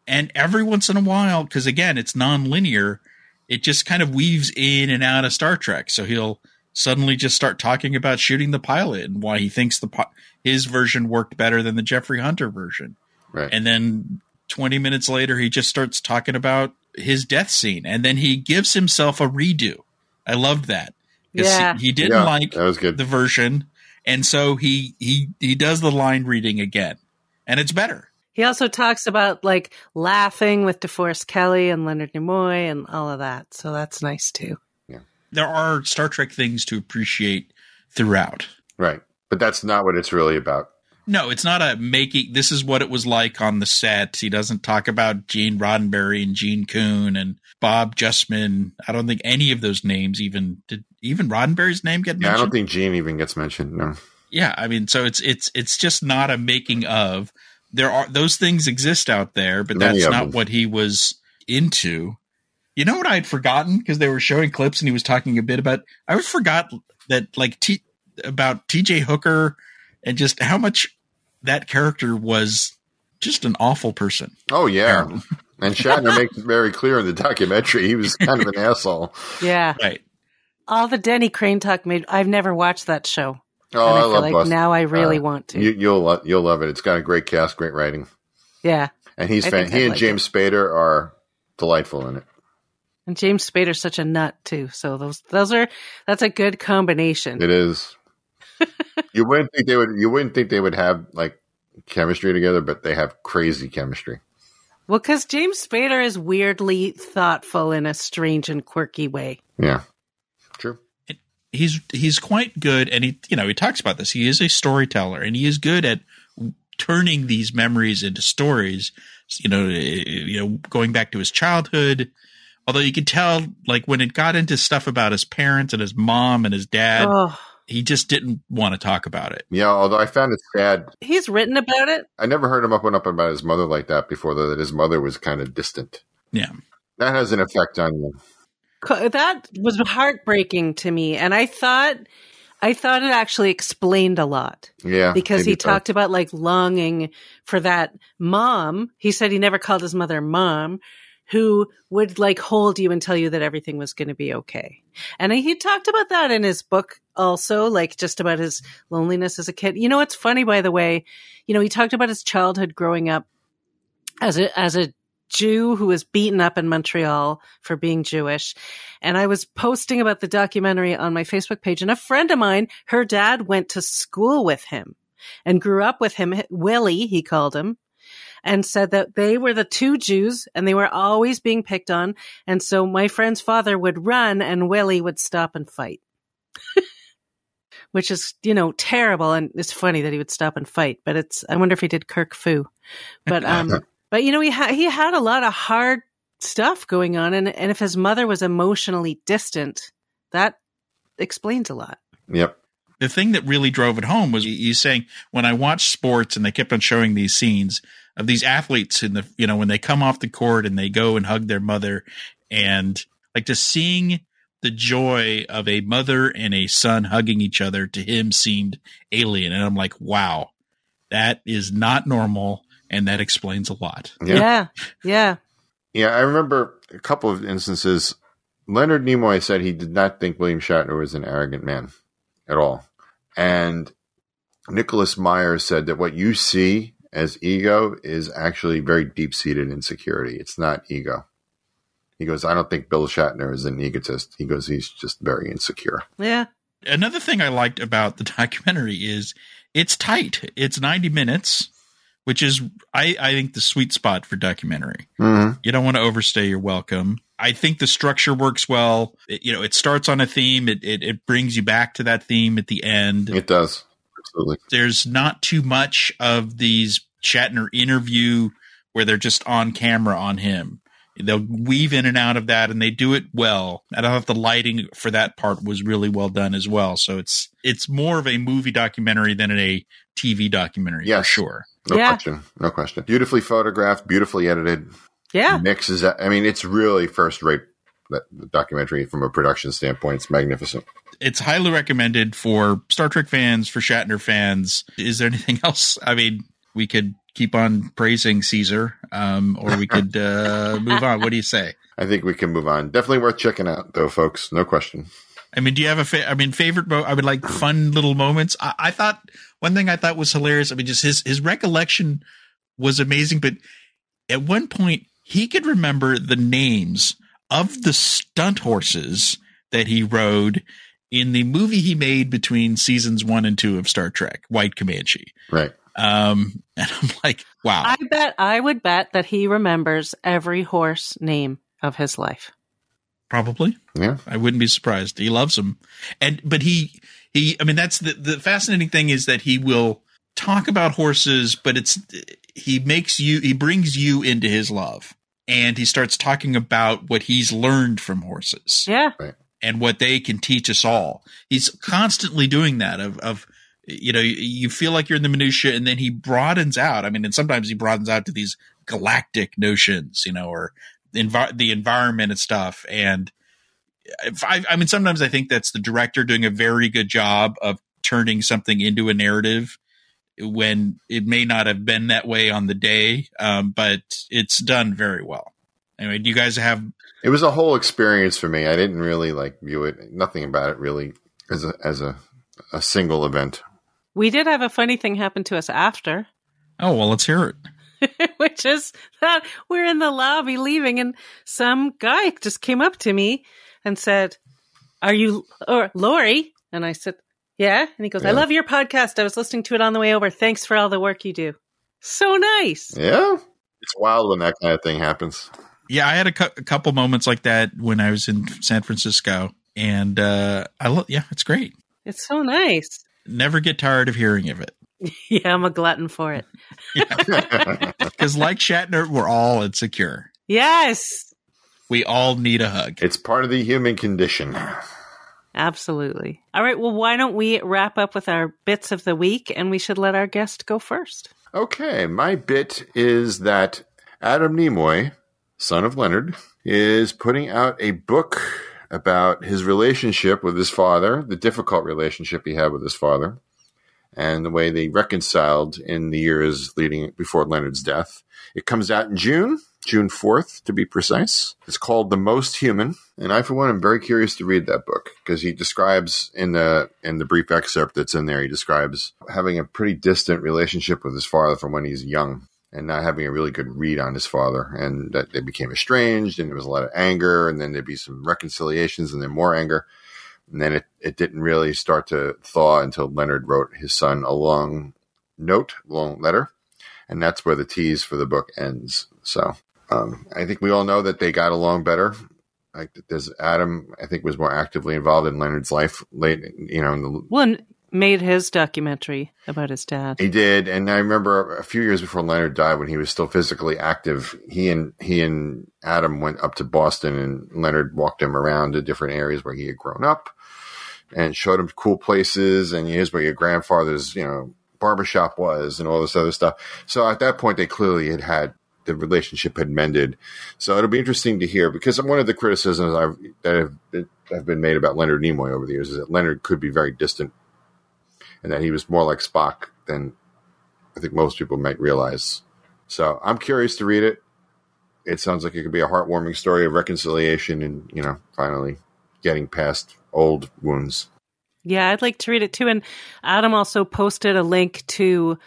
and every once in a while, because again, it's nonlinear, it just kind of weaves in and out of Star Trek. So he'll suddenly just start talking about shooting the pilot and why he thinks the po- his version worked better than the Jeffrey Hunter version. Right. And then twenty minutes later, he just starts talking about his death scene. And then he gives himself a redo. I loved that. Yeah. He didn't yeah, like the version. And so he, he, he does the line reading again and it's better. He also talks about like laughing with DeForest Kelley and Leonard Nimoy and all of that. So that's nice too. Yeah. There are Star Trek things to appreciate throughout. Right. But that's not what it's really about. No, it's not a making. This is what it was like on the set. He doesn't talk about Gene Roddenberry and Gene Kuhn and Bob Justman. I don't think any of those names even did. Even Roddenberry's name get mentioned. Yeah, I don't think Gene even gets mentioned. No. Yeah, I mean, so it's it's it's just not a making of. There are those things exist out there, but that's not what he was into. You know what I had forgotten because they were showing clips and he was talking a bit about. I always forgot that like T, about T J Hooker. And just how much that character was just an awful person. Oh, yeah. Apparently. And Shatner makes it very clear in the documentary. He was kind of an asshole. Yeah. Right. All the Denny Crane talk made. I've never watched that show. Oh, I, I love like Boston. Now I really uh, want to. You, you'll, lo- you'll love it. It's got a great cast, great writing. Yeah. And he's fan- he and like James it. Spader are delightful in it. And James Spader's such a nut, too. So those those are that's a good combination. It is. You wouldn't think they would. You wouldn't think they would have like chemistry together, but they have crazy chemistry. Well, because James Spader is weirdly thoughtful in a strange and quirky way. Yeah, true. It, he's he's quite good, and he you know he talks about this. He is a storyteller, and he is good at turning these memories into stories. You know, you know, going back to his childhood. Although you could tell, like when it got into stuff about his parents and his mom and his dad. Oh. He just didn't want to talk about it. Yeah, although I found it sad. He's written about it. I never heard him open up about his mother like that before, though, that his mother was kind of distant. Yeah. That has an effect on you. That was heartbreaking to me. And I thought I thought it actually explained a lot. Yeah. Because he talked so. about like longing for that mom. He said he never called his mother mom, who would like hold you and tell you that everything was going to be okay. And he talked about that in his book also, like just about his loneliness as a kid. You know, it's funny, by the way, you know, he talked about his childhood growing up as a, as a Jew who was beaten up in Montreal for being Jewish. And I was posting about the documentary on my Facebook page, and a friend of mine, her dad went to school with him and grew up with him. Willie, he called him. And said that they were the two Jews and they were always being picked on. And so my friend's father would run and Willie would stop and fight, which is, you know, terrible. And it's funny that he would stop and fight, but it's, I wonder if he did Kirk Fu, but, um, but you know, he had, he had a lot of hard stuff going on. And, and if his mother was emotionally distant, that explains a lot. Yep. The thing that really drove it home was you saying, when I watched sports and they kept on showing these scenes of these athletes in the, you know, when they come off the court and they go and hug their mother, and like just seeing the joy of a mother and a son hugging each other to him seemed alien. And I'm like, wow, that is not normal. And that explains a lot. Yeah. Yeah. Yeah. Yeah, I remember a couple of instances. Leonard Nimoy said he did not think William Shatner was an arrogant man at all. And Nicholas Myers said that what you see as ego is actually very deep-seated insecurity. It's not ego. He goes, I don't think Bill Shatner is an egotist. He goes, he's just very insecure. Yeah. Another thing I liked about the documentary is it's tight. It's ninety minutes, which is, I, I think, the sweet spot for documentary. Mm-hmm. You don't want to overstay your welcome. I think the structure works well. It, you know, it starts on a theme. It, it it brings you back to that theme at the end. It does. Absolutely. There's not too much of these Shatner interview where they're just on camera on him. They'll weave in and out of that, and they do it well. I don't know if the lighting for that part was really well done as well. So it's it's more of a movie documentary than a T V documentary. Yes. For sure. No yeah. question. No question. Beautifully photographed, beautifully edited. Yeah. Mixes. I mean, it's really first rate that the documentary from a production standpoint is magnificent. It's highly recommended for Star Trek fans, for Shatner fans. Is there anything else? I mean, we could keep on praising Caesar, um, or we could uh, move on. What do you say? I think we can move on. Definitely worth checking out, though, folks. No question. I mean, do you have a fa- I mean, favorite mo- I would like fun little moments. I-, I thought one thing I thought was hilarious. I mean, just his his recollection was amazing. But at one point, he could remember the names of the stunt horses that he rode in the movie he made between seasons one and two of Star Trek, White Comanche. Right. Um, and I'm like, wow. I bet I would bet that he remembers every horse name of his life. Probably. Yeah. I wouldn't be surprised. He loves them. And, but he, he, I mean, that's the, the fascinating thing is that he will talk about horses, but it's, he makes you, he brings you into his love and he starts talking about what he's learned from horses. Yeah. Right. And what they can teach us all. He's constantly doing that of, of, you know, you feel like you're in the minutia and then he broadens out. I mean, and sometimes he broadens out to these galactic notions, you know, or, Envi- the environment and stuff. And I, I mean, sometimes I think that's the director doing a very good job of turning something into a narrative when it may not have been that way on the day. Um, but it's done very well. Anyway, do you guys have, it was a whole experience for me. I didn't really like view it. Nothing about it really as a, as a, a single event. We did have a funny thing happen to us after. Oh, well, let's hear it. Which is that we're in the lobby leaving and some guy just came up to me and said, are you or Laurie? And I said, yeah. And he goes, yeah. I love your podcast. I was listening to it on the way over. Thanks for all the work you do. So nice. Yeah. It's wild when that kind of thing happens. Yeah. I had a, cu- a couple moments like that when I was in San Francisco and uh, I love, yeah, it's great. It's so nice. Never get tired of hearing of it. Yeah, I'm a glutton for it. Because like Shatner, we're all insecure. Yes. We all need a hug. It's part of the human condition. Absolutely. All right. Well, why don't we wrap up with our bits of the week, and we should let our guest go first. Okay. My bit is that Adam Nimoy, son of Leonard, is putting out a book about his relationship with his father, the difficult relationship he had with his father, and the way they reconciled in the years leading before Leonard's death. It comes out in June, June fourth, to be precise. It's called The Most Human. And I, for one, am very curious to read that book because he describes in the in the brief excerpt that's in there, he describes having a pretty distant relationship with his father from when he's young and not having a really good read on his father. And that they became estranged and there was a lot of anger and then there'd be some reconciliations and then more anger. And then it, it didn't really start to thaw until Leonard wrote his son a long note, long letter. And that's where the tease for the book ends. So um, I think we all know that they got along better. Like there's Adam, I think, was more actively involved in Leonard's life late, you know. In the, well, and made his documentary about his dad. He did. And I remember a few years before Leonard died when he was still physically active, he and he and Adam went up to Boston and Leonard walked him around to different areas where he had grown up. And showed him cool places, and here's where your grandfather's, you know, barbershop was, and all this other stuff. So at that point, they clearly had had the relationship had mended. So it'll be interesting to hear because one of the criticisms I've, that have that have been made about Leonard Nimoy over the years is that Leonard could be very distant, and that he was more like Spock than I think most people might realize. So I'm curious to read it. It sounds like it could be a heartwarming story of reconciliation, and you know, finally getting past old wounds. Yeah, I'd like to read it too. And Adam also posted a link to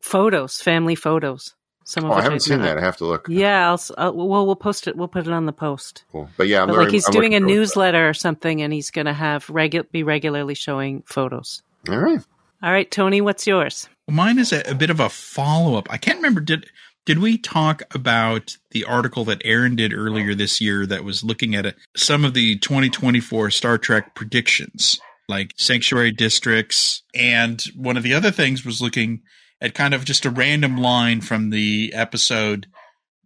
photos, family photos. Some oh, of I haven't seen that. I have to look. Yeah, I'll, I'll, well, we'll post it. We'll put it on the post. Cool. But yeah, I'm but learning, like he's I'm doing a newsletter or something, and he's going to have regu- be regularly showing photos. All right. All right, Tony, what's yours? Mine is a, a bit of a follow-up. I can't remember. Did Did we talk about the article that Aaron did earlier this year that was looking at a, some of the twenty twenty-four Star Trek predictions, like sanctuary districts? And one of the other things was looking at kind of just a random line from the episode,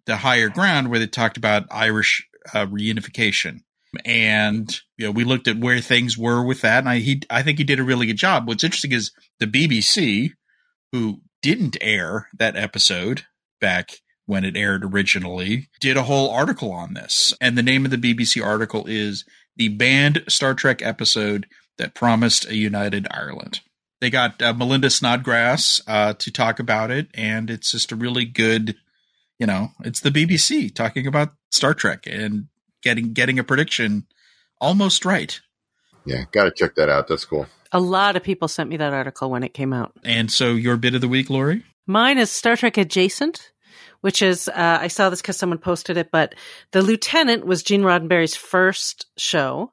The Higher Ground, where they talked about Irish uh, reunification. And, you know, we looked at where things were with that. And I, he, I think he did a really good job. What's interesting is the B B C, who didn't air that episode back when it aired originally, did a whole article on this. And the name of the B B C article is The Banned Star Trek Episode That Promised a United Ireland. They got uh, Melinda Snodgrass uh, to talk about it, and it's just a really good, you know, it's the B B C talking about Star Trek and getting getting a prediction almost right. Yeah, got to check that out. That's cool. A lot of people sent me that article when it came out. And so your bit of the week, Laurie? Mine is Star Trek Adjacent, which is, uh, I saw this because someone posted it, but The Lieutenant was Gene Roddenberry's first show.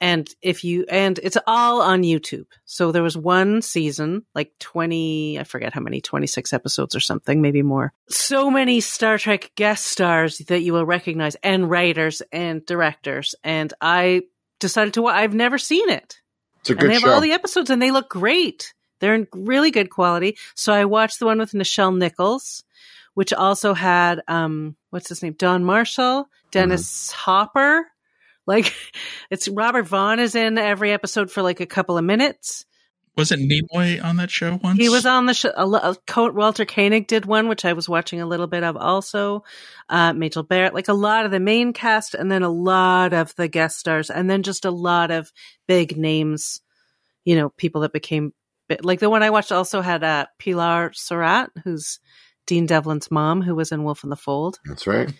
And if you, and it's all on YouTube. So there was one season, like twenty, I forget how many, twenty-six episodes or something, maybe more. So many Star Trek guest stars that you will recognize, and writers and directors. And I decided to watch, I've never seen it. It's a good show. And they have all the episodes and they look great. They're in really good quality. So I watched the one with Nichelle Nichols, which also had, um, what's his name? Don Marshall, Dennis mm-hmm. Hopper. Like, it's Robert Vaughn is in every episode for like a couple of minutes. Wasn't Nimoy on that show once? He was on the show. Uh, Walter Koenig did one, which I was watching a little bit of also. Uh, Majel Barrett, like a lot of the main cast, and then a lot of the guest stars, and then just a lot of big names, you know, people that became big. Like the one I watched also had uh, Pilar Surratt, who's Dean Devlin's mom, who was in Wolf in the Fold. That's right.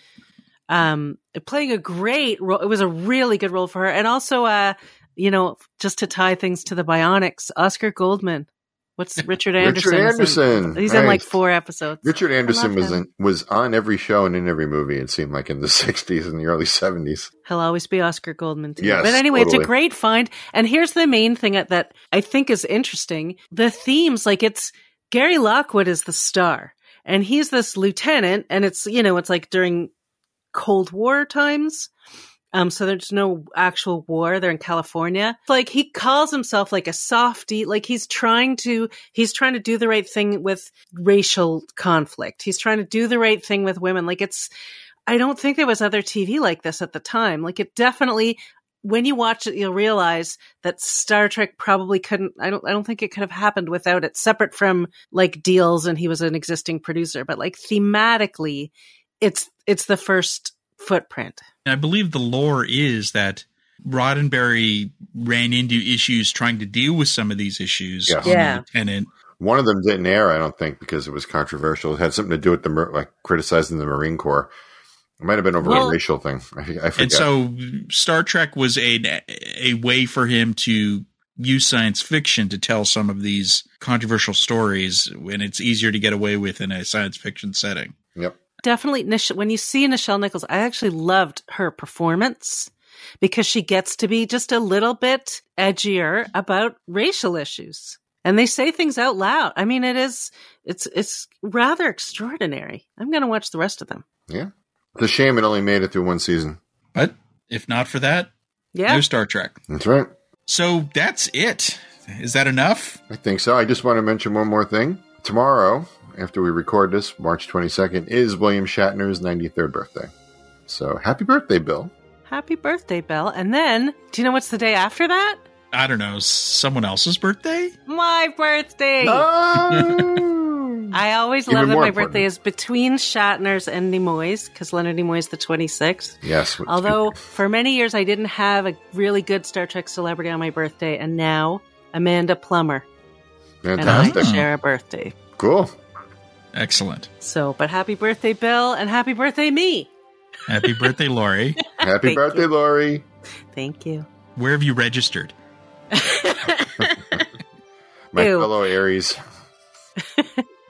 Um, playing a great role. It was a really good role for her. And also, uh, you know, just to tie things to the Bionics, Oscar Goldman. What's Richard Anderson? Richard Anderson. He's right. In like four episodes. Richard Anderson was in, was on every show and in every movie, it seemed like, in the sixties and the early seventies. He'll always be Oscar Goldman too. Yes, but anyway, totally. It's a great find. And here's the main thing that I think is interesting. The themes, like it's Gary Lockwood is the star and he's this lieutenant, and it's, you know, it's like during Cold War times. Um, so there's no actual war. They're in California. Like he calls himself like a softie. Like he's trying to, he's trying to do the right thing with racial conflict. He's trying to do the right thing with women. Like it's, I don't think there was other T V like this at the time. Like it definitely, when you watch it, you'll realize that Star Trek probably couldn't, I don't, I don't think it could have happened without it, separate from like deals. And he was an existing producer, but like thematically, It's it's the first footprint. I believe the lore is that Roddenberry ran into issues trying to deal with some of these issues. Yes. Yeah. The Lieutenant. One of them didn't air, I don't think, because it was controversial. It had something to do with the like criticizing the Marine Corps. It might have been over well, a racial thing. I, I forget. And so Star Trek was a a way for him to use science fiction to tell some of these controversial stories, when it's easier to get away with in a science fiction setting. Yep. Definitely, when you see Nichelle Nichols, I actually loved her performance because she gets to be just a little bit edgier about racial issues. And they say things out loud. I mean, it is, it's, it's rather extraordinary. I'm going to watch the rest of them. Yeah. It's a shame it only made it through one season. But if not for that, yeah. No Star Trek. That's right. So that's it. Is that enough? I think so. I just want to mention one more thing. Tomorrow, after we record this, March twenty-second, is William Shatner's ninety-third birthday. So happy birthday, Bill. Happy birthday, Bill. And then, do you know what's the day after that? I don't know. Someone else's birthday? My birthday. No. I always Even love that my important. birthday is between Shatner's and Nimoy's, because Leonard Nimoy's the twenty-sixth. Yes. Although, for many years, I didn't have a really good Star Trek celebrity on my birthday. And now, Amanda Plummer. Fantastic. And I share a birthday. Cool. Excellent. So, but happy birthday, Bill, and happy birthday, me. Happy birthday, Laurie. Happy birthday, you. Laurie. Thank you. Where have you registered? My Ew. fellow Aries.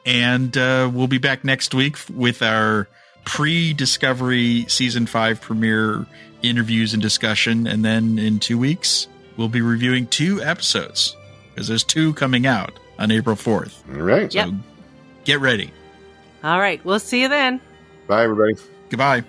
And uh, we'll be back next week with our pre-Discovery Season five premiere interviews and discussion. And then in two weeks, we'll be reviewing two episodes, because there's two coming out on April fourth. All right. So yep. Get ready. All right. We'll see you then. Bye, everybody. Goodbye.